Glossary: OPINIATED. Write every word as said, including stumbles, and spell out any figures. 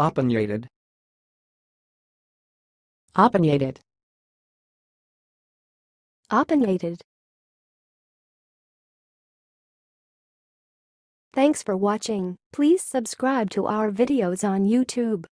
Opinionated. Opinionated. Opinionated. Thanks for watching. Please subscribe to our videos on YouTube.